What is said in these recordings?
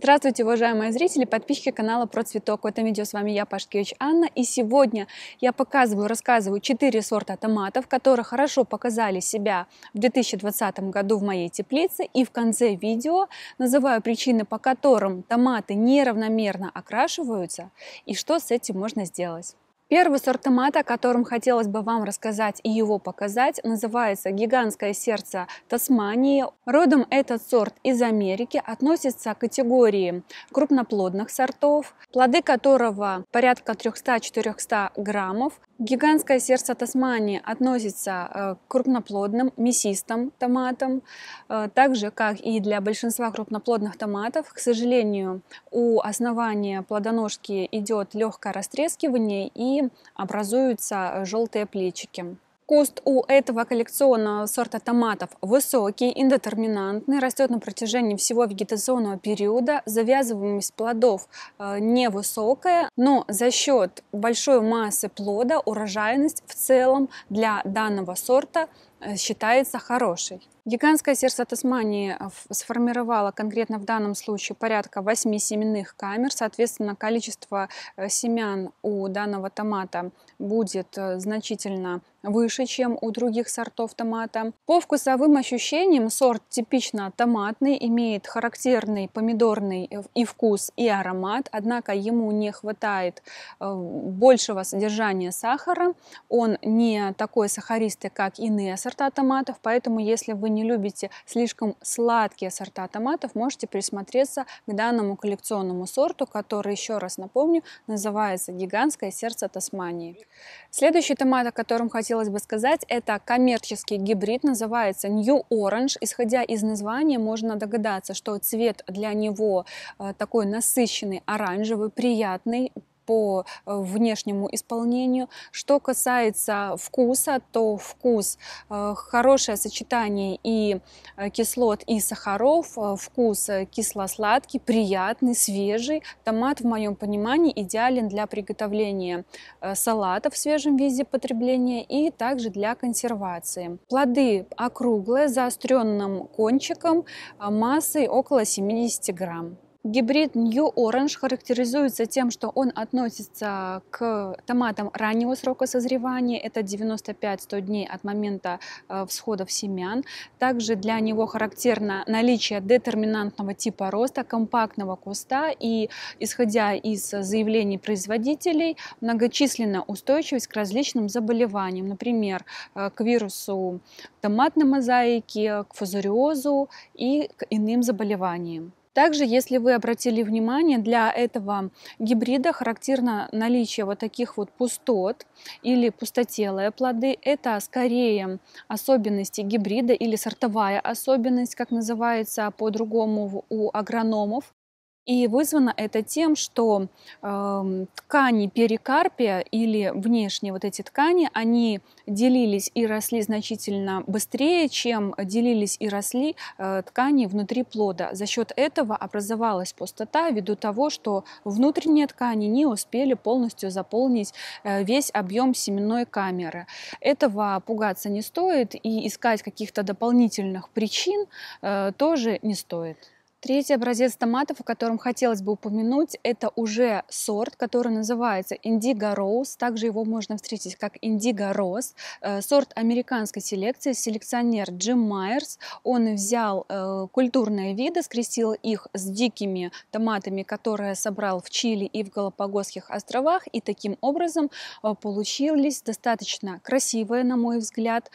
Здравствуйте, уважаемые зрители, подписчики канала Procvetok. В этом видео с вами я, Пашкевич Анна. И сегодня я показываю, рассказываю 4 сорта томатов, которые хорошо показали себя в 2020 году в моей теплице. И в конце видео называю причины, по которым томаты неравномерно окрашиваются и что с этим можно сделать. Первый сорт томата, о котором хотелось бы вам рассказать и его показать, называется «Гигантское сердце Тасмании». Родом этот сорт из Америки, относится к категории крупноплодных сортов, плоды которого порядка 300-400 граммов. Гигантское сердце Тасмании относится к крупноплодным мясистым томатам, так же, как и для большинства крупноплодных томатов. К сожалению, у основания плодоножки идет легкое растрескивание и образуются желтые плечики. Куст у этого коллекционного сорта томатов высокий, индетерминантный, растет на протяжении всего вегетационного периода. Завязываемость плодов невысокая, но за счет большой массы плода урожайность в целом для данного сорта считается хорошей. Гигантское сердце Тасмании сформировало конкретно в данном случае порядка 8 семенных камер. Соответственно, количество семян у данного томата будет значительно выше, чем у других сортов томата. По вкусовым ощущениям сорт типично томатный, имеет характерный помидорный и вкус, и аромат, однако ему не хватает большего содержания сахара. Он не такой сахаристый, как иные сорта томатов, поэтому если вы не любите слишком сладкие сорта томатов, можете присмотреться к данному коллекционному сорту, который, еще раз напомню, называется «Гигантское сердце Тасмании». Следующий томат, о котором хотелось бы сказать, это коммерческий гибрид, называется New Orange. Исходя из названия, можно догадаться, что цвет для него такой насыщенный, оранжевый, приятный по внешнему исполнению. Что касается вкуса, то вкус хорошее сочетание и кислот, и сахаров, вкус кисло-сладкий, приятный, свежий. Томат, в моем понимании, идеален для приготовления салата в свежем виде потребления и также для консервации. Плоды округлые, с заостренным кончиком, массой около 70 грамм. Гибрид New Orange характеризуется тем, что он относится к томатам раннего срока созревания, это 95-100 дней от момента всходов семян. Также для него характерно наличие детерминантного типа роста, компактного куста и, исходя из заявлений производителей, многочисленная устойчивость к различным заболеваниям, например, к вирусу томатной мозаики, к фузариозу и к иным заболеваниям. Также, если вы обратили внимание, для этого гибрида характерно наличие вот таких вот пустот или пустотелые плоды. Это скорее особенности гибрида или сортовая особенность, как называется по-другому у агрономов. И вызвано это тем, что ткани перикарпия или внешние вот эти ткани, они делились и росли значительно быстрее, чем делились и росли ткани внутри плода. За счет этого образовалась пустота ввиду того, что внутренние ткани не успели полностью заполнить весь объем семенной камеры. Этого пугаться не стоит и искать каких-то дополнительных причин тоже не стоит. Третий образец томатов, о котором хотелось бы упомянуть, это уже сорт, который называется Indigo Rose. Также его можно встретить как Indigo Rose. Сорт американской селекции, селекционер Джим Майерс. Он взял культурные виды, скрестил их с дикими томатами, которые собрал в Чили и в Галапагосских островах. И таким образом получились достаточно красивые, на мой взгляд,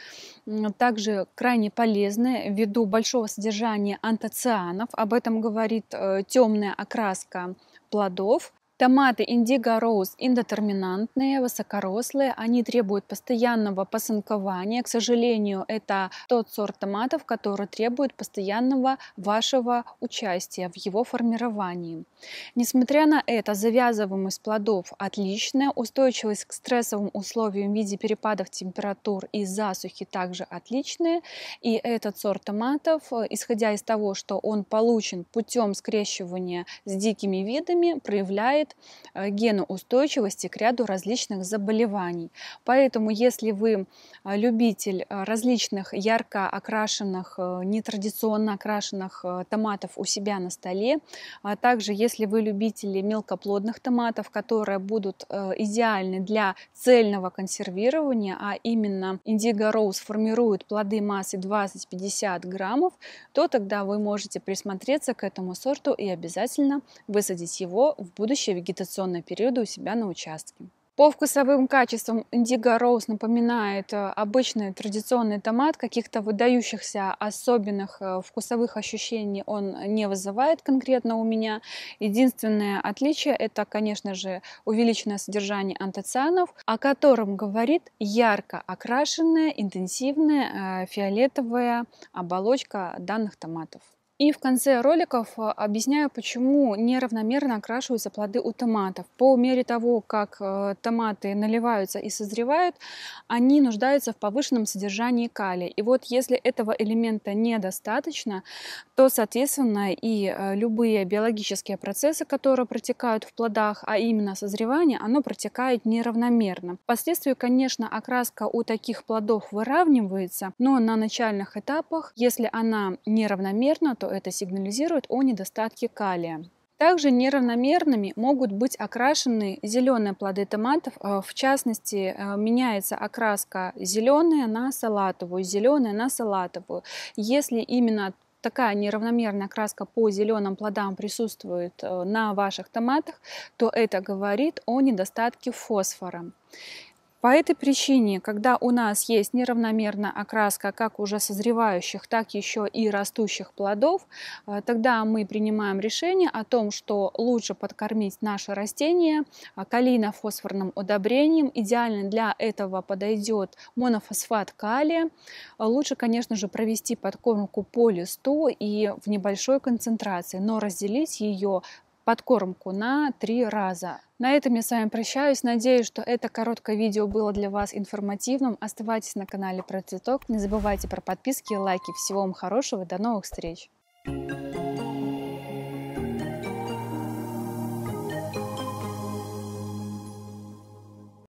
также крайне полезные ввиду большого содержания антоцианов. Об этом говорит темная окраска плодов. Томаты Indigo Rose индетерминантные, высокорослые, они требуют постоянного посынкования. К сожалению, это тот сорт томатов, который требует постоянного вашего участия в его формировании. Несмотря на это, завязываемость плодов отличная, устойчивость к стрессовым условиям в виде перепадов температур и засухи также отличная. И этот сорт томатов, исходя из того, что он получен путем скрещивания с дикими видами, проявляет имеет гены устойчивости к ряду различных заболеваний. Поэтому, если вы любитель различных ярко окрашенных, нетрадиционно окрашенных томатов у себя на столе, а также если вы любители мелкоплодных томатов, которые будут идеальны для цельного консервирования, а именно Indigo Rose формирует плоды массой 20-50 граммов, то тогда вы можете присмотреться к этому сорту и обязательно высадить его в будущие вегетационные периоды у себя на участке. По вкусовым качествам Indigo Rose напоминает обычный традиционный томат, каких-то выдающихся особенных вкусовых ощущений он не вызывает конкретно у меня. Единственное отличие — это, конечно же, увеличенное содержание антоцианов, о котором говорит ярко окрашенная, интенсивная фиолетовая оболочка данных томатов. И в конце роликов объясняю, почему неравномерно окрашиваются плоды у томатов. По мере того, как томаты наливаются и созревают, они нуждаются в повышенном содержании калия. И вот если этого элемента недостаточно, то, соответственно, и любые биологические процессы, которые протекают в плодах, а именно созревание, оно протекает неравномерно. Впоследствии, конечно, окраска у таких плодов выравнивается, но на начальных этапах, если она неравномерна, то это сигнализирует о недостатке калия. Также неравномерными могут быть окрашены зеленые плоды томатов. В частности, меняется окраска зеленая на салатовую. Если именно такая неравномерная окраска по зеленым плодам присутствует на ваших томатах, то это говорит о недостатке фосфора. По этой причине, когда у нас есть неравномерная окраска как уже созревающих, так еще и растущих плодов, тогда мы принимаем решение о том, что лучше подкормить наше растение калийно-фосфорным удобрением. Идеально для этого подойдет монофосфат калия. Лучше, конечно же, провести подкормку по листу и в небольшой концентрации, но разделить ее подкормку на 3 раза. На этом я с вами прощаюсь. Надеюсь, что это короткое видео было для вас информативным. Оставайтесь на канале Procvetok. Не забывайте про подписки и лайки. Всего вам хорошего. До новых встреч!